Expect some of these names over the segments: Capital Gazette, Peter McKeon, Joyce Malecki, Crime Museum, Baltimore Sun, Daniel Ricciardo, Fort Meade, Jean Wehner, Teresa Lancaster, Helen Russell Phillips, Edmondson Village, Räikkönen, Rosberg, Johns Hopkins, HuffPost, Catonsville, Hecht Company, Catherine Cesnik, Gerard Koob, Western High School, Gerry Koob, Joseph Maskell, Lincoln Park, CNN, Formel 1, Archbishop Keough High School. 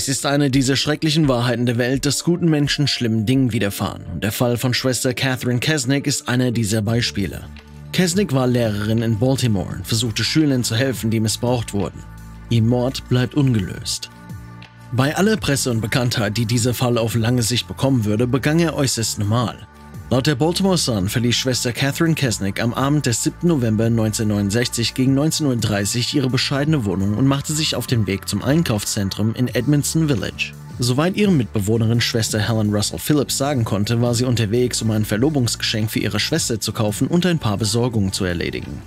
Es ist eine dieser schrecklichen Wahrheiten der Welt, dass guten Menschen schlimmen Dingen widerfahren, und der Fall von Schwester Catherine Cesnik ist einer dieser Beispiele. Cesnik war Lehrerin in Baltimore und versuchte Schülern zu helfen, die missbraucht wurden. Ihr Mord bleibt ungelöst. Bei aller Presse und Bekanntheit, die dieser Fall auf lange Sicht bekommen würde, begann er äußerst normal. Laut der Baltimore Sun verließ Schwester Catherine Cesnik am Abend des 7. November 1969 gegen 19:30 Uhr ihre bescheidene Wohnung und machte sich auf den Weg zum Einkaufszentrum in Edmondson Village. Soweit ihre Mitbewohnerin Schwester Helen Russell Phillips sagen konnte, war sie unterwegs, um ein Verlobungsgeschenk für ihre Schwester zu kaufen und ein paar Besorgungen zu erledigen.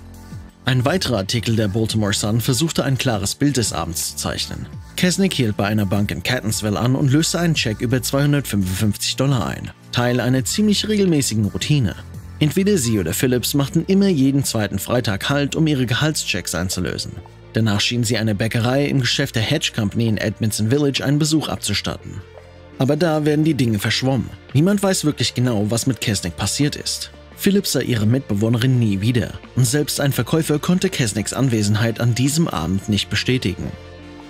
Ein weiterer Artikel der Baltimore Sun versuchte, ein klares Bild des Abends zu zeichnen. Cesnik hielt bei einer Bank in Catonsville an und löste einen Scheck über $255 ein. Teil einer ziemlich regelmäßigen Routine. Entweder sie oder Phillips machten immer jeden zweiten Freitag Halt, um ihre Gehaltschecks einzulösen. Danach schienen sie einer Bäckerei im Geschäft der Hecht Company in Edmondson Village einen Besuch abzustatten. Aber da werden die Dinge verschwommen. Niemand weiß wirklich genau, was mit Cesnik passiert ist. Phillips sah ihre Mitbewohnerin nie wieder, und selbst ein Verkäufer konnte Cesniks Anwesenheit an diesem Abend nicht bestätigen.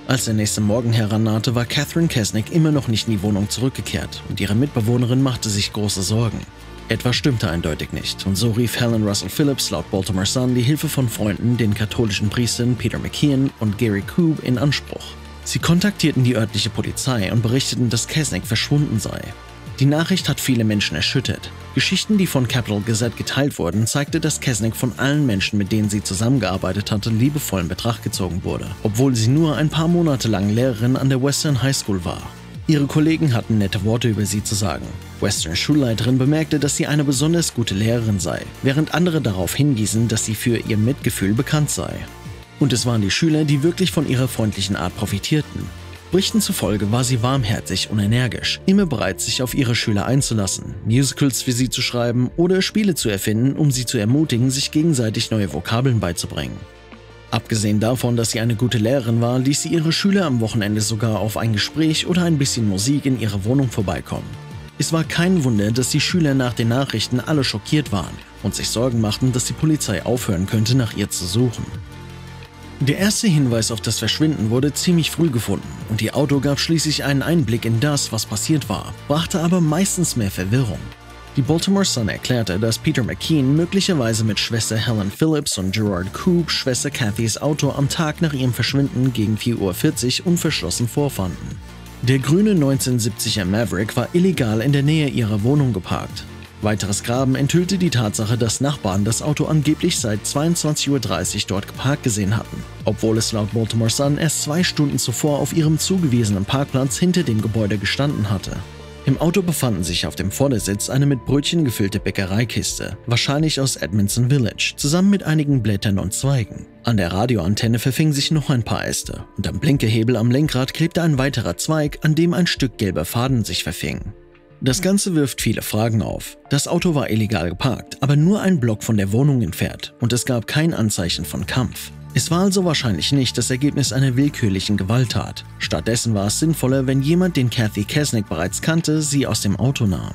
Als der nächste Morgen herannahte, war Catherine Cesnik immer noch nicht in die Wohnung zurückgekehrt, und ihre Mitbewohnerin machte sich große Sorgen. Etwas stimmte eindeutig nicht, und so rief Helen Russell Phillips laut Baltimore Sun die Hilfe von Freunden, den katholischen Priestern Peter McKeon und Gerry Koob, in Anspruch. Sie kontaktierten die örtliche Polizei und berichteten, dass Cesnik verschwunden sei. Die Nachricht hat viele Menschen erschüttert. Geschichten, die von Capital Gazette geteilt wurden, zeigte, dass Cesnik von allen Menschen, mit denen sie zusammengearbeitet hatte, liebevoll in Betracht gezogen wurde, obwohl sie nur ein paar Monate lang Lehrerin an der Western High School war. Ihre Kollegen hatten nette Worte über sie zu sagen. Westerns Schulleiterin bemerkte, dass sie eine besonders gute Lehrerin sei, während andere darauf hinwiesen, dass sie für ihr Mitgefühl bekannt sei. Und es waren die Schüler, die wirklich von ihrer freundlichen Art profitierten. Berichten zufolge war sie warmherzig und energisch, immer bereit, sich auf ihre Schüler einzulassen, Musicals für sie zu schreiben oder Spiele zu erfinden, um sie zu ermutigen, sich gegenseitig neue Vokabeln beizubringen. Abgesehen davon, dass sie eine gute Lehrerin war, ließ sie ihre Schüler am Wochenende sogar auf ein Gespräch oder ein bisschen Musik in ihrer Wohnung vorbeikommen. Es war kein Wunder, dass die Schüler nach den Nachrichten alle schockiert waren und sich Sorgen machten, dass die Polizei aufhören könnte, nach ihr zu suchen. Der erste Hinweis auf das Verschwinden wurde ziemlich früh gefunden, und ihr Auto gab schließlich einen Einblick in das, was passiert war, brachte aber meistens mehr Verwirrung. Die Baltimore Sun erklärte, dass Peter McKeon möglicherweise mit Schwester Helen Phillips und Gerard Koob Schwester Cathys Auto am Tag nach ihrem Verschwinden gegen 4:40 Uhr unverschlossen vorfanden. Der grüne 1970er Maverick war illegal in der Nähe ihrer Wohnung geparkt. Weiteres Graben enthüllte die Tatsache, dass Nachbarn das Auto angeblich seit 22:30 Uhr dort geparkt gesehen hatten, obwohl es laut Baltimore Sun erst 2 Stunden zuvor auf ihrem zugewiesenen Parkplatz hinter dem Gebäude gestanden hatte. Im Auto befanden sich auf dem Vordersitz eine mit Brötchen gefüllte Bäckereikiste, wahrscheinlich aus Edmondson Village, zusammen mit einigen Blättern und Zweigen. An der Radioantenne verfingen sich noch ein paar Äste, und am Blinkerhebel am Lenkrad klebte ein weiterer Zweig, an dem ein Stück gelber Faden sich verfing. Das Ganze wirft viele Fragen auf. Das Auto war illegal geparkt, aber nur ein Block von der Wohnung entfernt, und es gab kein Anzeichen von Kampf. Es war also wahrscheinlich nicht das Ergebnis einer willkürlichen Gewalttat. Stattdessen war es sinnvoller, wenn jemand, den Cathy Cesnik bereits kannte, sie aus dem Auto nahm.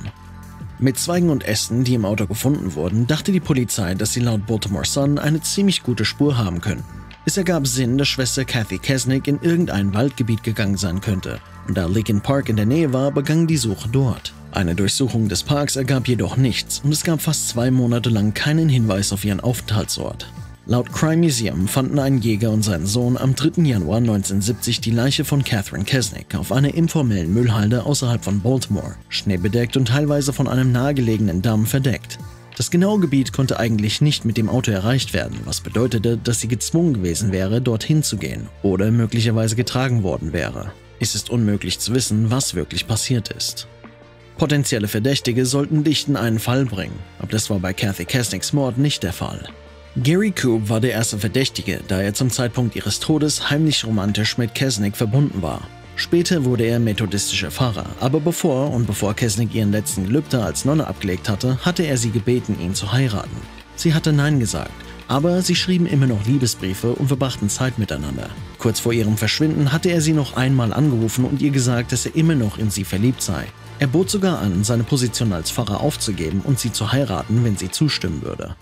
Mit Zweigen und Ästen, die im Auto gefunden wurden, dachte die Polizei, dass sie laut Baltimore Sun eine ziemlich gute Spur haben könnten. Es ergab Sinn, dass Schwester Cathy Cesnik in irgendein Waldgebiet gegangen sein könnte, und da Lincoln Park in der Nähe war, begann die Suche dort. Eine Durchsuchung des Parks ergab jedoch nichts, und es gab fast 2 Monate lang keinen Hinweis auf ihren Aufenthaltsort. Laut Crime Museum fanden ein Jäger und sein Sohn am 3. Januar 1970 die Leiche von Catherine Cesnik auf einer informellen Müllhalde außerhalb von Baltimore, schneebedeckt und teilweise von einem nahegelegenen Damm verdeckt. Das genaue Gebiet konnte eigentlich nicht mit dem Auto erreicht werden, was bedeutete, dass sie gezwungen gewesen wäre, dorthin zu gehen oder möglicherweise getragen worden wäre. Es ist unmöglich zu wissen, was wirklich passiert ist. Potenzielle Verdächtige sollten Licht in einen Fall bringen, aber das war bei Cathy Cesniks Mord nicht der Fall. Gerry Koob war der erste Verdächtige, da er zum Zeitpunkt ihres Todes heimlich romantisch mit Cesnik verbunden war. Später wurde er methodistischer Pfarrer, aber bevor Cesnik ihren letzten Gelübde als Nonne abgelegt hatte, hatte er sie gebeten, ihn zu heiraten. Sie hatte Nein gesagt, aber sie schrieben immer noch Liebesbriefe und verbrachten Zeit miteinander. Kurz vor ihrem Verschwinden hatte er sie noch einmal angerufen und ihr gesagt, dass er immer noch in sie verliebt sei. Er bot sogar an, seine Position als Pfarrer aufzugeben und sie zu heiraten, wenn sie zustimmen würde.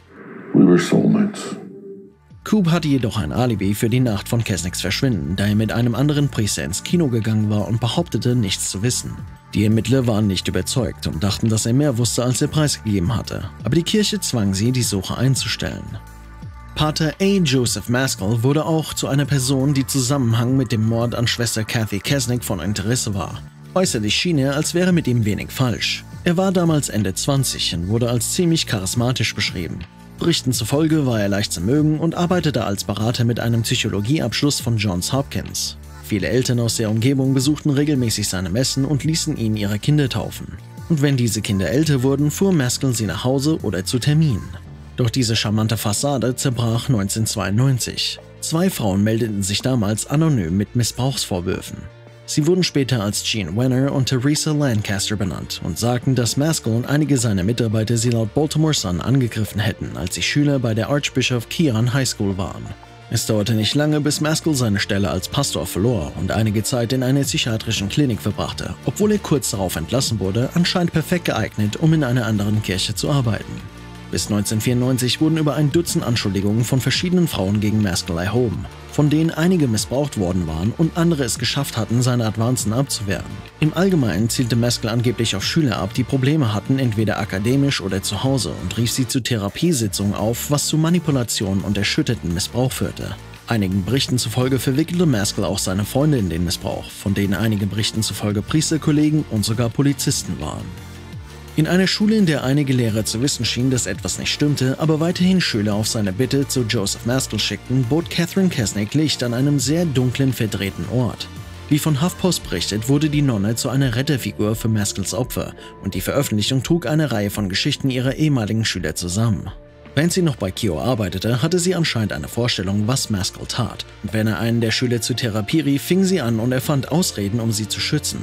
We were soulmates. Koob hatte jedoch ein Alibi für die Nacht von Cesniks Verschwinden, da er mit einem anderen Priester ins Kino gegangen war und behauptete, nichts zu wissen. Die Ermittler waren nicht überzeugt und dachten, dass er mehr wusste, als er preisgegeben hatte, aber die Kirche zwang sie, die Suche einzustellen. Pater A. Joseph Maskell wurde auch zu einer Person, die im Zusammenhang mit dem Mord an Schwester Cathy Cesnik von Interesse war. Äußerlich schien er, als wäre mit ihm wenig falsch. Er war damals Ende 20 und wurde als ziemlich charismatisch beschrieben. Berichten zufolge war er leicht zu mögen und arbeitete als Berater mit einem Psychologieabschluss von Johns Hopkins. Viele Eltern aus der Umgebung besuchten regelmäßig seine Messen und ließen ihn ihre Kinder taufen. Und wenn diese Kinder älter wurden, fuhr Maskell sie nach Hause oder zu Terminen. Doch diese charmante Fassade zerbrach 1992. Zwei Frauen meldeten sich damals anonym mit Missbrauchsvorwürfen. Sie wurden später als Jean Wehner und Teresa Lancaster benannt und sagten, dass Maskell und einige seiner Mitarbeiter sie laut Baltimore Sun angegriffen hätten, als sie Schüler bei der Archbishop Keough High School waren. Es dauerte nicht lange, bis Maskell seine Stelle als Pastor verlor und einige Zeit in einer psychiatrischen Klinik verbrachte, obwohl er kurz darauf entlassen wurde, anscheinend perfekt geeignet, um in einer anderen Kirche zu arbeiten. Bis 1994 wurden über ein Dutzend Anschuldigungen von verschiedenen Frauen gegen Maskell erhoben, von denen einige missbraucht worden waren und andere es geschafft hatten, seine Advanzen abzuwehren. Im Allgemeinen zielte Maskell angeblich auf Schüler ab, die Probleme hatten, entweder akademisch oder zu Hause, und rief sie zu Therapiesitzungen auf, was zu Manipulationen und erschütterten Missbrauch führte. Einigen Berichten zufolge verwickelte Maskell auch seine Freunde in den Missbrauch, von denen einige Berichten zufolge Priesterkollegen und sogar Polizisten waren. In einer Schule, in der einige Lehrer zu wissen schienen, dass etwas nicht stimmte, aber weiterhin Schüler auf seine Bitte zu Joseph Maskell schickten, bot Catherine Cesnik Licht an einem sehr dunklen, verdrehten Ort. Wie von HuffPost berichtet, wurde die Nonne zu einer Retterfigur für Maskells Opfer, und die Veröffentlichung trug eine Reihe von Geschichten ihrer ehemaligen Schüler zusammen. Während sie noch bei Keough arbeitete, hatte sie anscheinend eine Vorstellung, was Maskell tat, und wenn er einen der Schüler zur Therapie rief, fing sie an und erfand Ausreden, um sie zu schützen.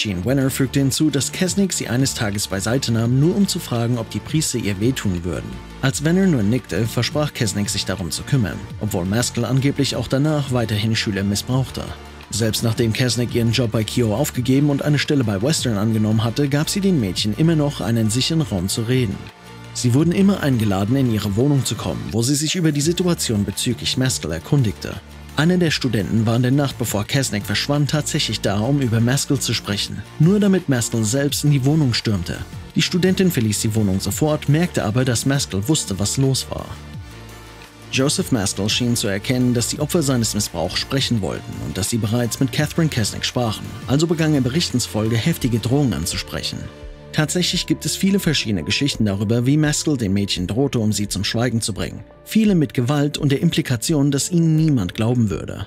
Jean Wehner fügte hinzu, dass Cesnik sie eines Tages beiseite nahm, nur um zu fragen, ob die Priester ihr wehtun würden. Als Wehner nur nickte, versprach Cesnik, sich darum zu kümmern, obwohl Maskell angeblich auch danach weiterhin Schüler missbrauchte. Selbst nachdem Cesnik ihren Job bei Keough aufgegeben und eine Stelle bei Western angenommen hatte, gab sie den Mädchen immer noch einen sicheren Raum zu reden. Sie wurden immer eingeladen, in ihre Wohnung zu kommen, wo sie sich über die Situation bezüglich Maskell erkundigte. Einer der Studenten war in der Nacht, bevor Cesnik verschwand, tatsächlich da, um über Maskell zu sprechen, nur damit Maskell selbst in die Wohnung stürmte. Die Studentin verließ die Wohnung sofort, merkte aber, dass Maskell wusste, was los war. Joseph Maskell schien zu erkennen, dass die Opfer seines Missbrauchs sprechen wollten und dass sie bereits mit Catherine Cesnik sprachen, also begann er berichtensfolge, heftige Drohungen anzusprechen. Tatsächlich gibt es viele verschiedene Geschichten darüber, wie Maskell den Mädchen drohte, um sie zum Schweigen zu bringen. Viele mit Gewalt und der Implikation, dass ihnen niemand glauben würde.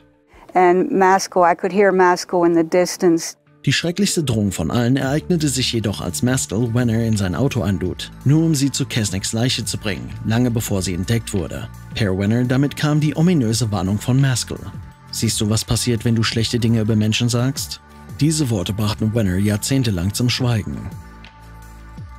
Die schrecklichste Drohung von allen ereignete sich jedoch, als Maskell Wehner in sein Auto einlud, nur um sie zu Cesniks Leiche zu bringen, lange bevor sie entdeckt wurde. Per Wehner, damit kam die ominöse Warnung von Maskell. Siehst du, was passiert, wenn du schlechte Dinge über Menschen sagst? Diese Worte brachten Wehner jahrzehntelang zum Schweigen.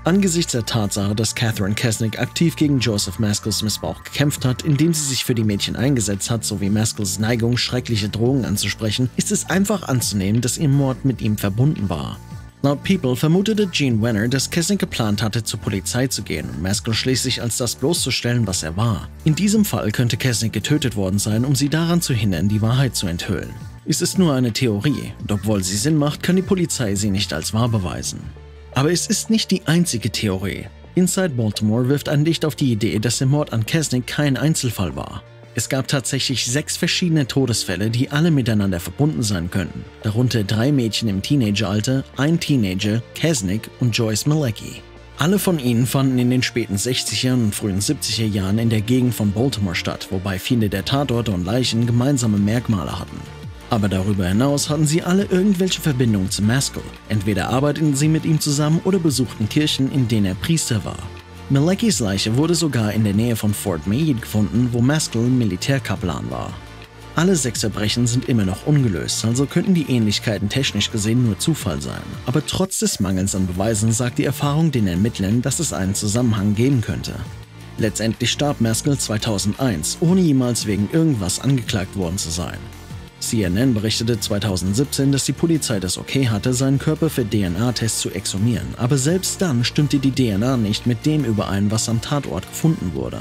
Angesichts der Tatsache, dass Catherine Cesnik aktiv gegen Joseph Maskells Missbrauch gekämpft hat, indem sie sich für die Mädchen eingesetzt hat, sowie Maskells Neigung, schreckliche Drohungen anzusprechen, ist es einfach anzunehmen, dass ihr Mord mit ihm verbunden war. Laut People vermutete Jean Wehner, dass Cesnik geplant hatte, zur Polizei zu gehen und Maskell schließlich als das bloßzustellen, was er war. In diesem Fall könnte Cesnik getötet worden sein, um sie daran zu hindern, die Wahrheit zu enthüllen. Es ist nur eine Theorie, und obwohl sie Sinn macht, kann die Polizei sie nicht als wahr beweisen. Aber es ist nicht die einzige Theorie. Inside Baltimore wirft ein Licht auf die Idee, dass der Mord an Cesnik kein Einzelfall war. Es gab tatsächlich 6 verschiedene Todesfälle, die alle miteinander verbunden sein könnten, darunter 3 Mädchen im Teenageralter, ein Teenager, Cesnik und Joyce Malecki. Alle von ihnen fanden in den späten 60er und frühen 70er Jahren in der Gegend von Baltimore statt, wobei viele der Tatorte und Leichen gemeinsame Merkmale hatten. Aber darüber hinaus hatten sie alle irgendwelche Verbindungen zu Maskell. Entweder arbeiteten sie mit ihm zusammen oder besuchten Kirchen, in denen er Priester war. Maleckis Leiche wurde sogar in der Nähe von Fort Meade gefunden, wo Maskell Militärkaplan war. Alle 6 Verbrechen sind immer noch ungelöst, also könnten die Ähnlichkeiten technisch gesehen nur Zufall sein. Aber trotz des Mangels an Beweisen sagt die Erfahrung den Ermittlern, dass es einen Zusammenhang geben könnte. Letztendlich starb Maskell 2001, ohne jemals wegen irgendwas angeklagt worden zu sein. CNN berichtete 2017, dass die Polizei das Okay hatte, seinen Körper für DNA-Tests zu exhumieren, aber selbst dann stimmte die DNA nicht mit dem überein, was am Tatort gefunden wurde.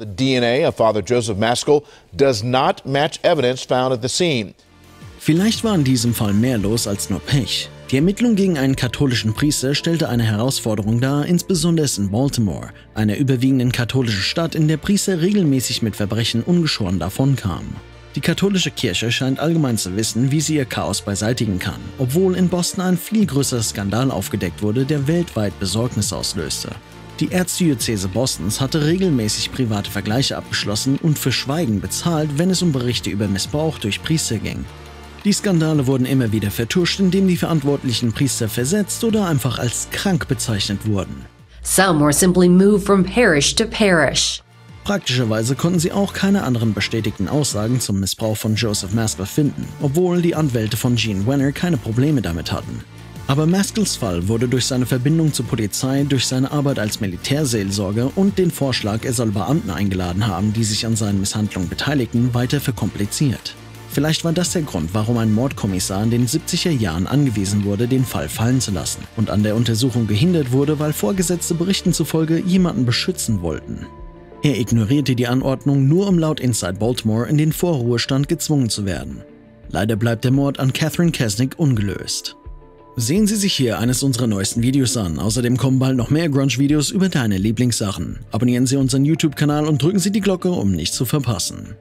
The DNA of Father Joseph Maskell does not match evidence found at the scene. Vielleicht war in diesem Fall mehr los als nur Pech. Die Ermittlung gegen einen katholischen Priester stellte eine Herausforderung dar, insbesondere in Baltimore, einer überwiegenden katholischen Stadt, in der Priester regelmäßig mit Verbrechen ungeschoren davonkamen. Die katholische Kirche scheint allgemein zu wissen, wie sie ihr Chaos beseitigen kann, obwohl in Boston ein viel größerer Skandal aufgedeckt wurde, der weltweit Besorgnis auslöste. Die Erzdiözese Bostons hatte regelmäßig private Vergleiche abgeschlossen und für Schweigen bezahlt, wenn es um Berichte über Missbrauch durch Priester ging. Die Skandale wurden immer wieder vertuscht, indem die verantwortlichen Priester versetzt oder einfach als krank bezeichnet wurden. Some were simply moved from parish to parish. Praktischerweise konnten sie auch keine anderen bestätigten Aussagen zum Missbrauch von Joseph Maskell finden, obwohl die Anwälte von Jean Wehner keine Probleme damit hatten. Aber Maskells Fall wurde durch seine Verbindung zur Polizei, durch seine Arbeit als Militärseelsorger und den Vorschlag, er soll Beamten eingeladen haben, die sich an seinen Misshandlungen beteiligten, weiter verkompliziert. Vielleicht war das der Grund, warum ein Mordkommissar in den 70er Jahren angewiesen wurde, den Fall fallen zu lassen und an der Untersuchung gehindert wurde, weil Vorgesetzte Berichten zufolge jemanden beschützen wollten. Er ignorierte die Anordnung, nur um laut Inside Baltimore in den Vorruhestand gezwungen zu werden. Leider bleibt der Mord an Catherine Cesnik ungelöst. Sehen Sie sich hier eines unserer neuesten Videos an. Außerdem kommen bald noch mehr Grunge-Videos über deine Lieblingssachen. Abonnieren Sie unseren YouTube-Kanal und drücken Sie die Glocke, um nichts zu verpassen.